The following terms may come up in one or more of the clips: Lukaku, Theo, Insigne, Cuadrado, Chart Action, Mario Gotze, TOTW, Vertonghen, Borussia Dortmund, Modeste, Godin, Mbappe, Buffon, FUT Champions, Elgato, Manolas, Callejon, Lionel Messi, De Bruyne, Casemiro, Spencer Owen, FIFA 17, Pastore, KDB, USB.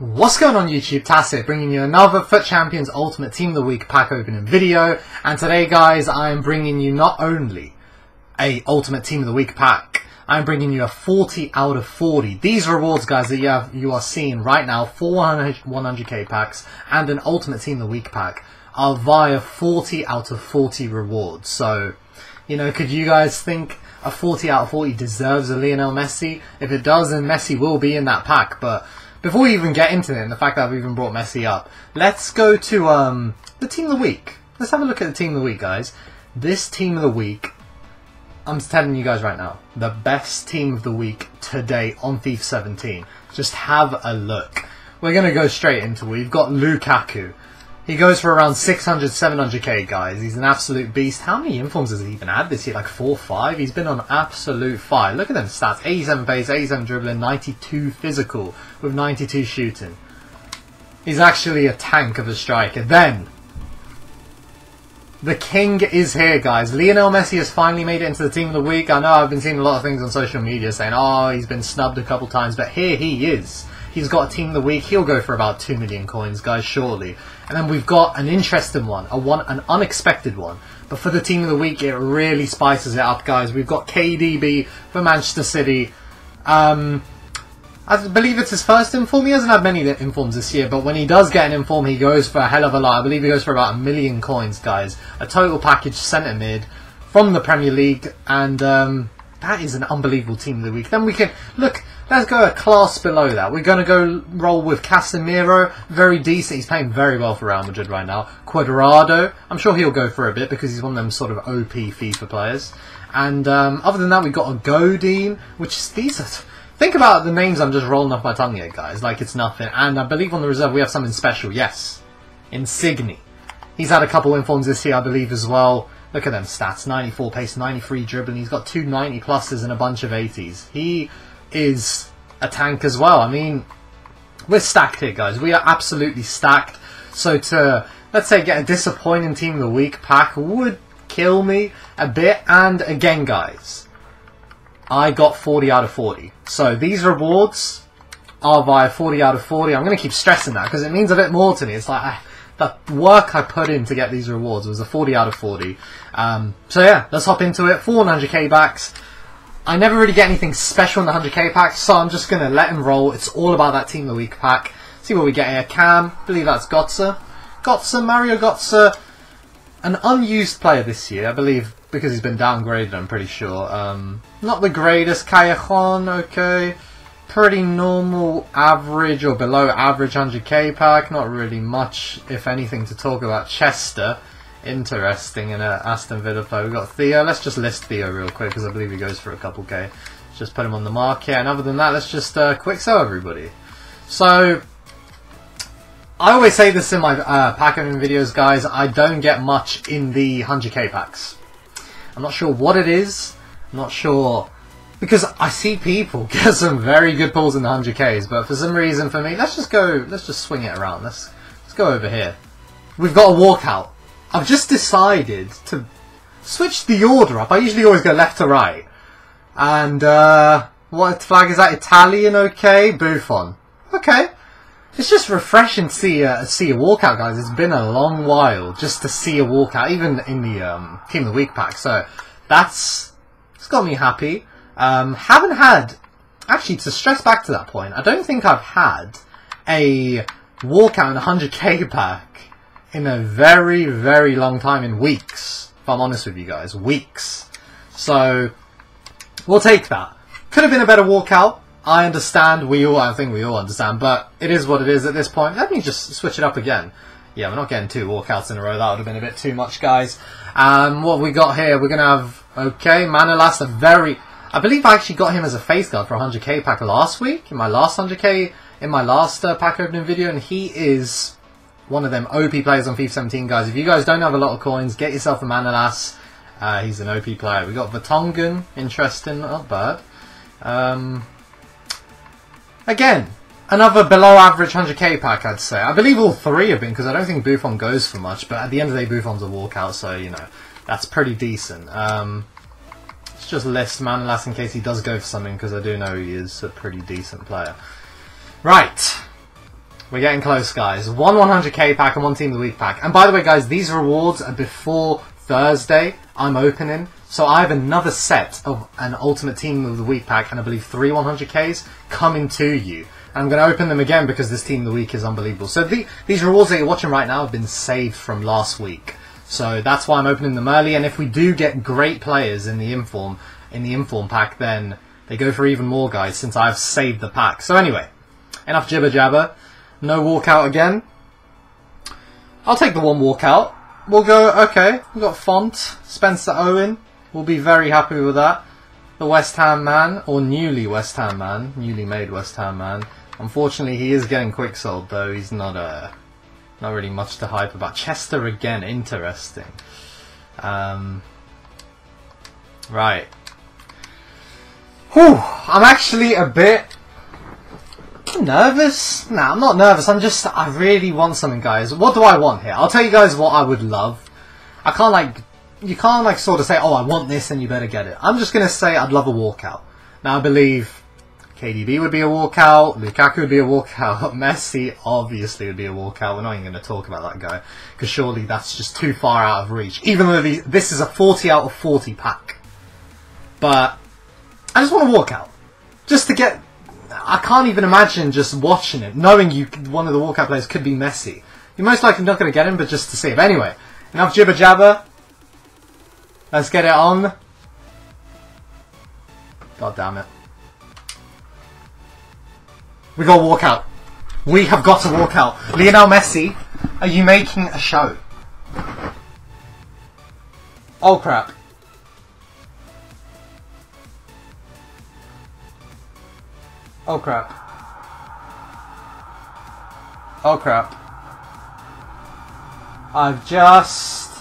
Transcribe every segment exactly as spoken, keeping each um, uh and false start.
What's going on YouTube, Tacit, bringing you another FUT Champions Ultimate Team of the Week pack opening video. And today guys, I am bringing you not only a Ultimate Team of the Week pack, I'm bringing you a forty out of forty. These rewards guys that you, have, you are seeing right now, four one hundred K packs and an Ultimate Team of the Week pack, are via forty out of forty rewards. So, you know, could you guys think a forty out of forty deserves a Lionel Messi? If it does, then Messi will be in that pack, but before we even get into it, and the fact that I've even brought Messi up, let's go to um, the Team of the Week. Let's have a look at the Team of the Week, guys. This Team of the Week, I'm telling you guys right now, the best Team of the Week today on FIFA seventeen. Just have a look. We're going to go straight into it. We've got Lukaku. He goes for around six hundred, seven hundred K, guys. He's an absolute beast. How many informs has he even had this year? Like four, five? He's been on absolute fire. Look at them stats. eighty-seven pace, eighty-seven dribbling, ninety-two physical with ninety-two shooting. He's actually a tank of a striker. Then, the king is here, guys. Lionel Messi has finally made it into the Team of the Week. I know I've been seeing a lot of things on social media saying, oh, he's been snubbed a couple times, but here he is. He's got a Team of the Week. He'll go for about two million coins, guys, shortly. And then we've got an interesting one, a one, an unexpected one. But for the Team of the Week, it really spices it up, guys. We've got K D B for Manchester City. Um, I believe it's his first inform. He hasn't had many informs this year, but when he does get an inform, he goes for a hell of a lot. I believe he goes for about a million coins, guys. A total package centre-mid from the Premier League, and um, that is an unbelievable Team of the Week. Then we can look... Let's go a class below that. We're going to go roll with Casemiro. Very decent. He's playing very well for Real Madrid right now. Cuadrado. I'm sure he'll go for a bit because he's one of them sort of O P FIFA players. And um, other than that, we've got a Godin, which is decent. Think about the names I'm just rolling off my tongue here, guys. Like it's nothing. And I believe on the reserve we have something special. Yes. Insigne. He's had a couple informs this year, I believe, as well. Look at them stats. ninety-four pace, ninety-three dribbling. He's got two ninety pluses and a bunch of eighties. He... is a tank as well. I mean, we're stacked here, guys. We are absolutely stacked. So to, let's say, get a disappointing Team of the Week pack would kill me a bit. And again, guys, I got forty out of forty. So these rewards are via forty out of forty. I'm going to keep stressing that because it means a bit more to me. It's like I, the work I put in to get these rewards was a forty out of forty. Um, so yeah, let's hop into it. four hundred K backs. I never really get anything special in the one hundred K pack, so I'm just going to let him roll. It's all about that Team of the Week pack. See what we get here. Cam, I believe that's Gotze. Gotze, Mario Gotze, an unused player this year, I believe, because he's been downgraded, I'm pretty sure. Um, not the greatest. Callejon, okay. Pretty normal, average or below average one hundred K pack. Not really much, if anything, to talk about. Chester. Interesting in a Aston Villa player. We've got Theo. Let's just list Theo real quick because I believe he goes for a couple K. Let's just put him on the market. And other than that, let's just uh, quick sell everybody. So, I always say this in my uh, pack opening videos, guys. I don't get much in the one hundred K packs. I'm not sure what it is. I'm not sure. Because I see people get some very good pulls in the one hundred Ks. But for some reason, for me, let's just go, let's just swing it around. Let's, let's go over here. We've got a walkout. I've just decided to switch the order up. I usually always go left to right. And, uh, what flag is that? Italian, okay. Buffon. Okay. It's just refreshing to see a, see a walkout, guys. It's been a long while just to see a walkout, even in the um, Team of the Week pack. So, that's it's got me happy. Um, haven't had... Actually, to stress back to that point, I don't think I've had a walkout in a one hundred K pack in a very, very long time, in weeks, if I'm honest with you guys, weeks. So, we'll take that. Could have been a better walkout, I understand, we all, I think we all understand, but it is what it is at this point. Let me just switch it up again. Yeah, we're not getting two walkouts in a row, that would have been a bit too much, guys. Um, what have we got here? We're going to have, okay, Manolas, a very, I believe I actually got him as a face guard for a one hundred K pack last week, in my last one hundred K, in my last uh, pack opening video, and he is... one of them O P players on FIFA seventeen, guys. If you guys don't have a lot of coins, get yourself a Manolas. Uh, he's an O P player. We got Vertonghen. Interesting. Not bad. Um, again, another below-average one hundred K pack, I'd say. I believe all three have been, because I don't think Buffon goes for much. But at the end of the day, Buffon's a walkout, so, you know, that's pretty decent. Um, let's just list Manolas in case he does go for something, because I do know he is a pretty decent player. Right. We're getting close, guys. One one hundred K pack and one Team of the Week pack. And by the way, guys, these rewards are before Thursday I'm opening. So I have another set of an Ultimate Team of the Week pack and I believe three one hundred Ks coming to you. And I'm going to open them again because this Team of the Week is unbelievable. So the, these rewards that you're watching right now have been saved from last week. So that's why I'm opening them early. And if we do get great players in the inform, in the inform pack, then they go for even more, guys, since I've saved the pack. So anyway, enough jibber jabber. No walkout again. I'll take the one walkout. We'll go, okay, we've got Font, Spencer Owen. We'll be very happy with that. The West Ham man, or newly West Ham man, newly made West Ham man. Unfortunately, he is getting quick sold, though. He's not uh, not really much to hype about. Chester again, interesting. Um, right. Whew, I'm actually a bit nervous. Nah, I'm not nervous. I'm just, I really want something, guys. What do I want here? I'll tell you guys what I would love. I can't, like, you can't, like, sort of say, oh, I want this and you better get it. I'm just going to say I'd love a walkout. Now, I believe K D B would be a walkout. Lukaku would be a walkout. Messi, obviously, would be a walkout. We're not even going to talk about that guy, because surely that's just too far out of reach, even though the, this is a forty out of forty pack. But I just want a walkout. Just to get... I can't even imagine just watching it, knowing you one of the walkout players could be Messi. You're most likely not going to get him, but just to see him. Anyway, enough jibber jabber. Let's get it on. God damn it. We got a walkout. We have got a walkout. Lionel Messi, are you making a show? Oh crap. Oh crap. Oh crap. I've just...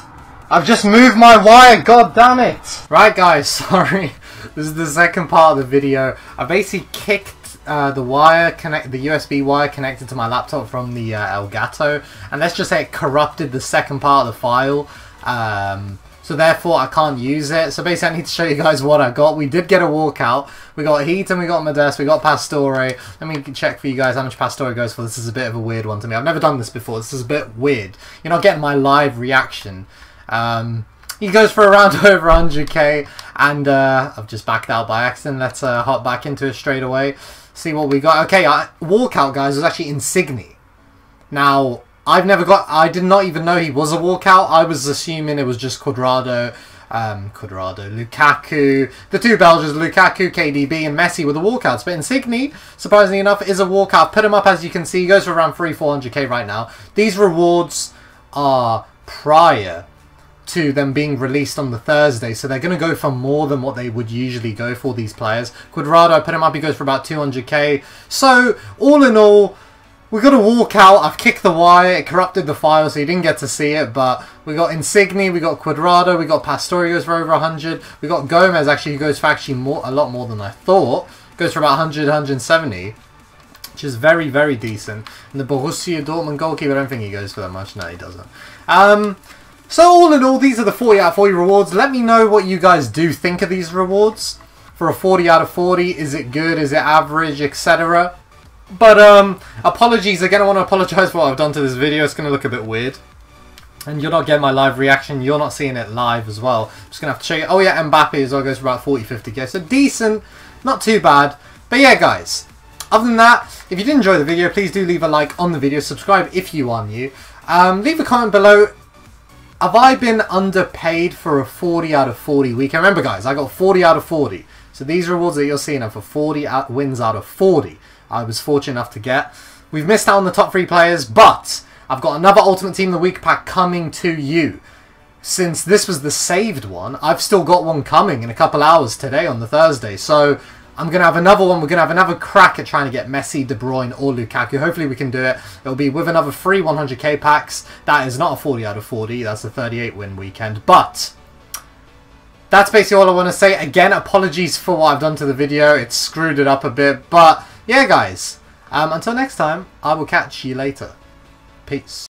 I've just moved my wire, god damn it! Right guys, sorry. This is the second part of the video. I basically kicked uh, the wire, connect the U S B wire connected to my laptop from the uh, Elgato. And let's just say it corrupted the second part of the file. Um... So therefore, I can't use it. So basically, I need to show you guys what I got. We did get a walkout. We got Heat and we got Modeste. We got Pastore. Let me check for you guys how much Pastore goes for. This is a bit of a weird one to me. I've never done this before. This is a bit weird. You're not getting my live reaction. Um, he goes for around over one hundred K. And uh, I've just backed out by accident. Let's uh, hop back into it straight away. See what we got. Okay, I, walkout, guys, was actually Insigne. Now... I've never got... I did not even know he was a walkout. I was assuming it was just Cuadrado, um, Cuadrado, Lukaku, the two Belgians, Lukaku, K D B, and Messi were the walkouts. But Insigne, surprisingly enough, is a walkout. Put him up, as you can see. He goes for around three, four hundred K right now. These rewards are prior to them being released on the Thursday, so they're going to go for more than what they would usually go for, these players. Cuadrado, put him up. He goes for about two hundred K. So, all in all... we got a walkout. I've kicked the wire, it corrupted the file so you didn't get to see it, but we got Insigne, we got Cuadrado, we got Pastore goes for over one hundred, we got Gomez actually, who goes for actually more, a lot more than I thought, goes for about one hundred, one seventy, which is very, very decent, and the Borussia Dortmund goalkeeper, I don't think he goes for that much, no he doesn't. Um, so all in all, these are the forty out of forty rewards. Let me know what you guys do think of these rewards. For a forty out of forty, is it good, is it average, et cetera. But, um, apologies, again, I want to apologise for what I've done to this video. It's going to look a bit weird. And you're not getting my live reaction. You're not seeing it live as well. I'm just going to have to show you. Oh, yeah, Mbappe as well goes for about forty, fifty K. So, decent. Not too bad. But, yeah, guys. Other than that, if you did enjoy the video, please do leave a like on the video. Subscribe if you are new. Um, leave a comment below. Have I been underpaid for a forty out of forty week? And remember, guys, I got forty out of forty. So, these rewards that you're seeing are for forty wins out of forty. I was fortunate enough to get. We've missed out on the top three players, but I've got another Ultimate Team of the Week pack coming to you. Since this was the saved one, I've still got one coming in a couple hours today on the Thursday. So I'm going to have another one. We're going to have another crack at trying to get Messi, De Bruyne or Lukaku. Hopefully we can do it. It'll be with another three one hundred K packs. That is not a forty out of forty. That's a thirty-eight win weekend. But... that's basically all I want to say. Again, apologies for what I've done to the video. It's screwed it up a bit, but... yeah, guys, um, until next time, I will catch you later. Peace.